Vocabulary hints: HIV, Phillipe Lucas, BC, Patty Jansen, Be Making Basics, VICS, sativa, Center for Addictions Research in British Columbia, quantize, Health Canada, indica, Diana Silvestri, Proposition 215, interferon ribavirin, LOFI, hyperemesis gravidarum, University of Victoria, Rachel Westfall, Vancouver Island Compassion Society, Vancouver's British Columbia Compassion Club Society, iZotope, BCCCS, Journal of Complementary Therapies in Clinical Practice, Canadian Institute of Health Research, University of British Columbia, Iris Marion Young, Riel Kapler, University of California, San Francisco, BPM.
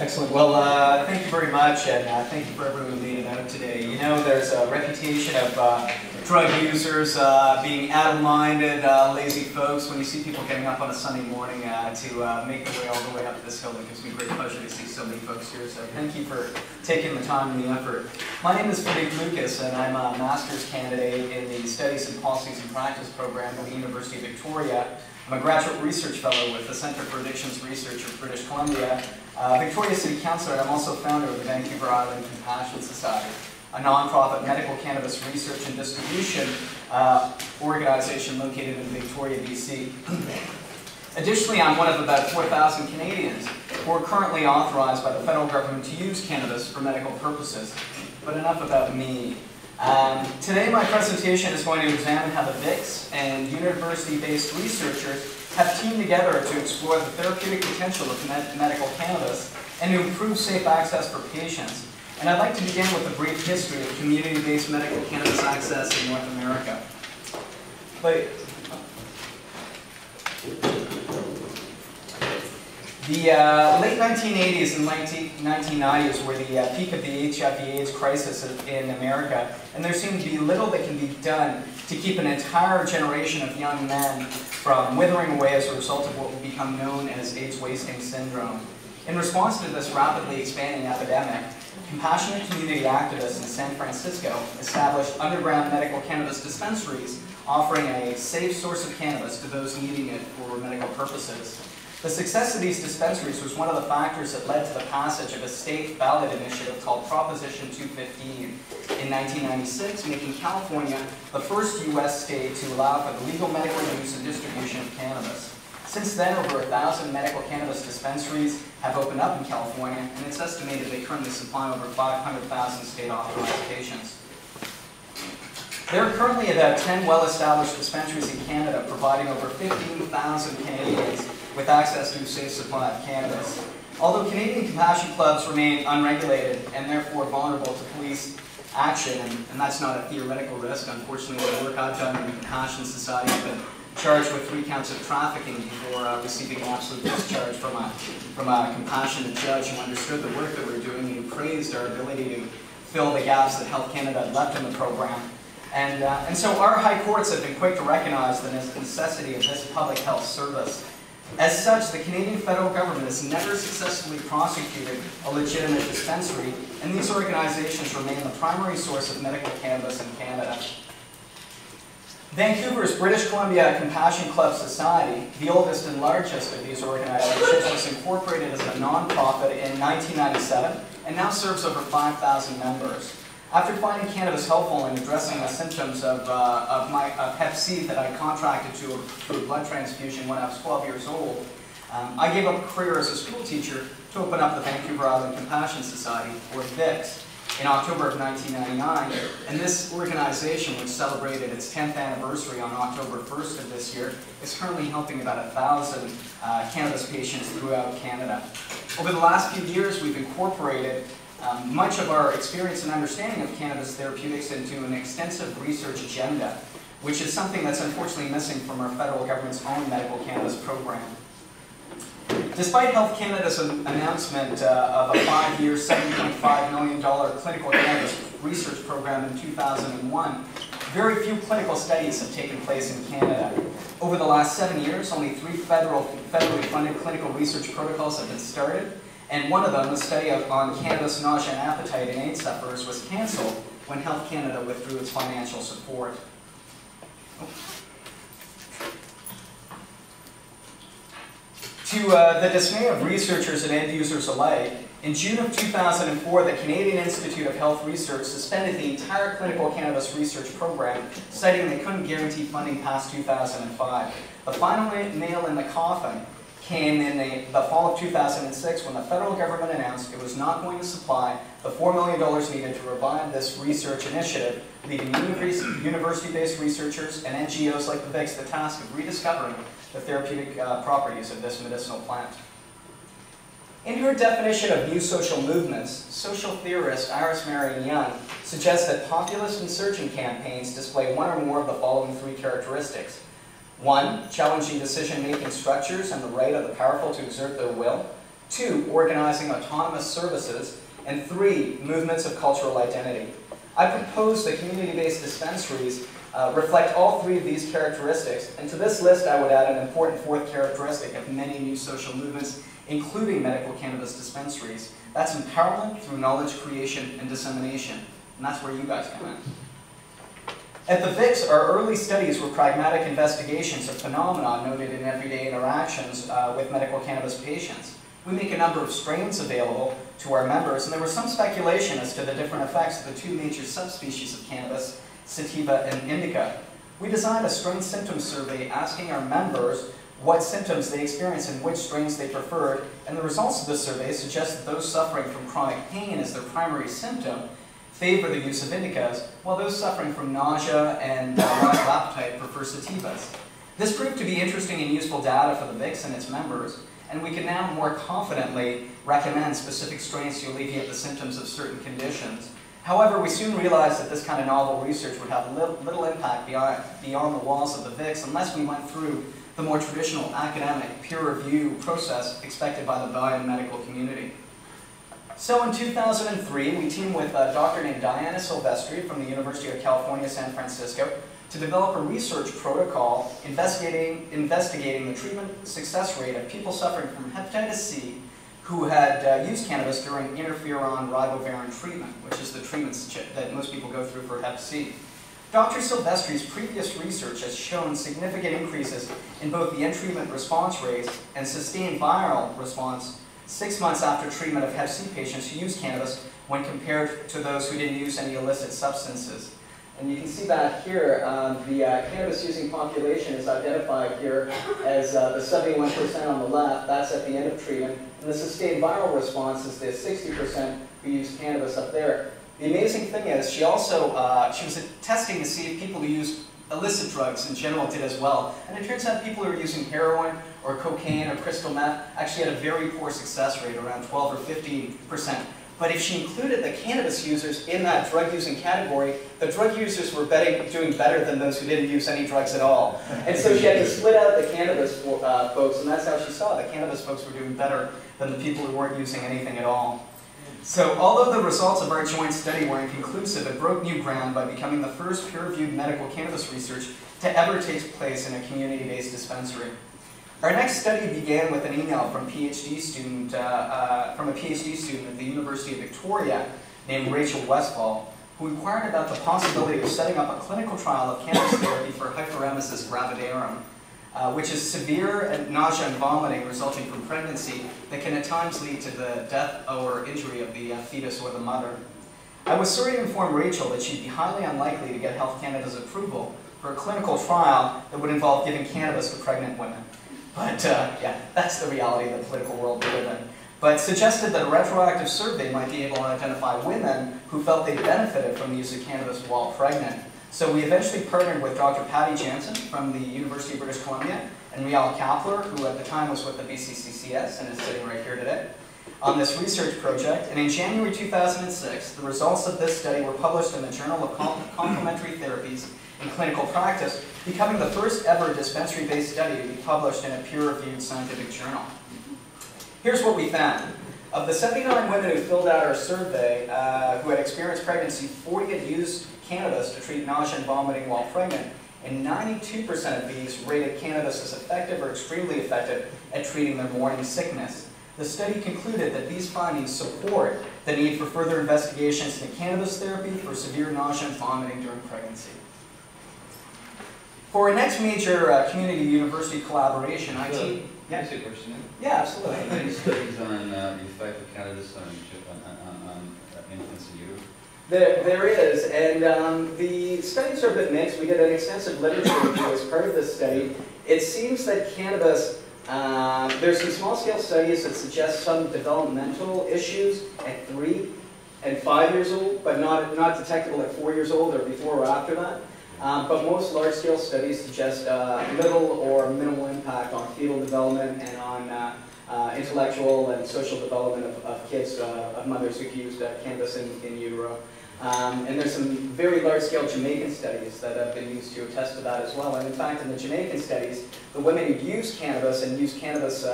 Excellent. Well, thank you very much, and thank you for everyone who made it out today. You know, there's a reputation of drug users being absent-minded, lazy folks. When you see people getting up on a Sunday morning to make their way all the way up this hill, it gives me great pleasure to see so many folks here. So thank you for taking the time and the effort. My name is Phillipe Lucas, and I'm a master's candidate in the Studies and Policies and Practice program at the University of Victoria. I'm a graduate research fellow with the Center for Addictions Research in British Columbia, Victoria City Councillor, and I'm also founder of the Vancouver Island Compassion Society, a nonprofit medical cannabis research and distribution organization located in Victoria, BC. Additionally, I'm one of about 4,000 Canadians who are currently authorized by the federal government to use cannabis for medical purposes. But enough about me. Today my presentation is going to examine how the VICS and university-based researchers have teamed together to explore the therapeutic potential of medical cannabis and to improve safe access for patients. And I'd like to begin with a brief history of community-based medical cannabis access in North America. The late 1980s and late 1990s were the peak of the HIV/AIDS crisis in America, and there seemed to be little that can be done to keep an entire generation of young men from withering away as a result of what would become known as AIDS wasting syndrome. In response to this rapidly expanding epidemic, compassionate community activists in San Francisco established underground medical cannabis dispensaries, offering a safe source of cannabis to those needing it for medical purposes. The success of these dispensaries was one of the factors that led to the passage of a state ballot initiative called Proposition 215 in 1996, making California the first U.S. state to allow for the legal medical use and distribution of cannabis. Since then, over 1,000 medical cannabis dispensaries have opened up in California, and it's estimated they currently supply over 500,000 state-authorized patients. There are currently about 10 well-established dispensaries in Canada, providing over 15,000 Canadians with access to a safe supply of cannabis. Although Canadian compassion clubs remain unregulated and therefore vulnerable to police action, and that's not a theoretical risk. Unfortunately, the work I've done in the Compassion Society has been charged with 3 counts of trafficking before receiving an absolute discharge from a compassionate judge who understood the work that we're doing and who praised our ability to fill the gaps that Health Canada had left in the program. And so our high courts have been quick to recognize the necessity of this public health service. As such, the Canadian federal government has never successfully prosecuted a legitimate dispensary, and these organizations remain the primary source of medical cannabis in Canada. Vancouver's British Columbia Compassion Club Society, the oldest and largest of these organizations, was incorporated as a non-profit in 1997 and now serves over 5,000 members. After finding cannabis helpful in addressing the symptoms of Hep C that I contracted to through a blood transfusion when I was 12 years old, I gave up a career as a school teacher to open up the Vancouver Island Compassion Society, or VICS, in October of 1999. And this organization, which celebrated its 10th anniversary on October 1st of this year, is currently helping about 1,000 cannabis patients throughout Canada. Over the last few years, we've incorporated much of our experience and understanding of cannabis therapeutics into an extensive research agenda, which is something that's unfortunately missing from our federal government's own medical cannabis program. Despite Health Canada's announcement of a 5-year, $7.5 million clinical cannabis research program in 2001, very few clinical studies have taken place in Canada. Over the last 7 years, only 3 federally funded clinical research protocols have been started. And one of them, the study on cannabis nausea and appetite in AIDS sufferers, was cancelled when Health Canada withdrew its financial support. To the dismay of researchers and end users alike, in June of 2004, the Canadian Institute of Health Research suspended the entire clinical cannabis research program, citing they couldn't guarantee funding past 2005. The final nail in the coffin came in the fall of 2006 when the federal government announced it was not going to supply the $4 million needed to revive this research initiative, leaving university-based researchers and NGOs like the VICS the task of rediscovering the therapeutic properties of this medicinal plant. In her definition of new social movements, social theorist Iris Marion Young suggests that populist insurgent campaigns display one or more of the following 3 characteristics. 1, challenging decision-making structures and the right of the powerful to exert their will. 2, organizing autonomous services, and 3, movements of cultural identity. I propose that community-based dispensaries reflect all 3 of these characteristics, and to this list I would add an important 4th characteristic of many new social movements, including medical cannabis dispensaries. That's empowerment through knowledge creation and dissemination, and that's where you guys come in. At the VICS, our early studies were pragmatic investigations of phenomena noted in everyday interactions with medical cannabis patients. We make a number of strains available to our members, and there was some speculation as to the different effects of the 2 major subspecies of cannabis, sativa and indica. We designed a strain symptom survey asking our members what symptoms they experienced and which strains they preferred, and the results of the survey suggest that those suffering from chronic pain as their primary symptom favor the use of indicas, while those suffering from nausea and lack of appetite prefer sativas. This proved to be interesting and useful data for the VICS and its members, and we can now more confidently recommend specific strains to alleviate the symptoms of certain conditions. However, we soon realized that this kind of novel research would have little impact beyond the walls of the VICS unless we went through the more traditional academic peer review process expected by the biomedical community. So in 2003, we teamed with a doctor named Diana Silvestri from the University of California, San Francisco, to develop a research protocol investigating the treatment success rate of people suffering from hepatitis C who had used cannabis during interferon ribavirin treatment, which is the treatments that most people go through for hep C. Dr. Silvestri's previous research has shown significant increases in both the in-treatment response rates and sustained viral response 6 months after treatment of hep C patients who used cannabis when compared to those who didn't use any illicit substances. And you can see that here, the cannabis-using population is identified here as the 71% on the left, that's at the end of treatment, and the sustained viral response is the 60% who used cannabis up there. The amazing thing is, she also she was testing to see if people who used illicit drugs in general did as well, and it turns out people who are using heroin or cocaine or crystal meth actually had a very poor success rate, around 12 or 15%. But if she included the cannabis users in that drug-using category, the drug users were doing better than those who didn't use any drugs at all. And so she had to split out the cannabis folks, and that's how she saw it. The cannabis folks were doing better than the people who weren't using anything at all. So although the results of our joint study were inconclusive, it broke new ground by becoming the first peer-reviewed medical cannabis research to ever take place in a community-based dispensary. Our next study began with an email from a PhD student at the University of Victoria named Rachel Westfall, who inquired about the possibility of setting up a clinical trial of cannabis therapy for hyperemesis gravidarum, which is severe nausea and vomiting resulting from pregnancy that can at times lead to the death or injury of the fetus or the mother. I was sorry to inform Rachel that she'd be highly unlikely to get Health Canada's approval for a clinical trial that would involve giving cannabis to pregnant women. But yeah, that's the reality of the political world we live in. But suggested that a retroactive survey might be able to identify women who felt they benefited from the use of cannabis while pregnant. So we eventually partnered with Dr. Patty Jansen from the University of British Columbia and Riel Kapler, who at the time was with the BCCCS and is sitting right here today, on this research project. And in January 2006, the results of this study were published in the Journal of Complementary Therapies in Clinical Practice, becoming the first ever dispensary-based study to be published in a peer-reviewed scientific journal. Here's what we found. Of the 79 women who filled out our survey who had experienced pregnancy, 40 had used cannabis to treat nausea and vomiting while pregnant, and 92% of these rated cannabis as effective or extremely effective at treating their morning sickness. The study concluded that these findings support the need for further investigations into cannabis therapy for severe nausea and vomiting during pregnancy. For our next major community-university collaboration, Yeah, absolutely. Any studies on the effect of cannabis on infants in Europe? There is, and the studies are a bit mixed. We did an extensive literature review as part of this study. It seems that cannabis, there's some small-scale studies that suggest some developmental issues at 3 and 5 years old, but not detectable at 4 years old or before or after that. But most large-scale studies suggest little or minimal impact on fetal development and on intellectual and social development of kids, of mothers who've used cannabis in utero. And there's some very large-scale Jamaican studies that have been used to attest to that as well. And in fact, in the Jamaican studies, the women who've used cannabis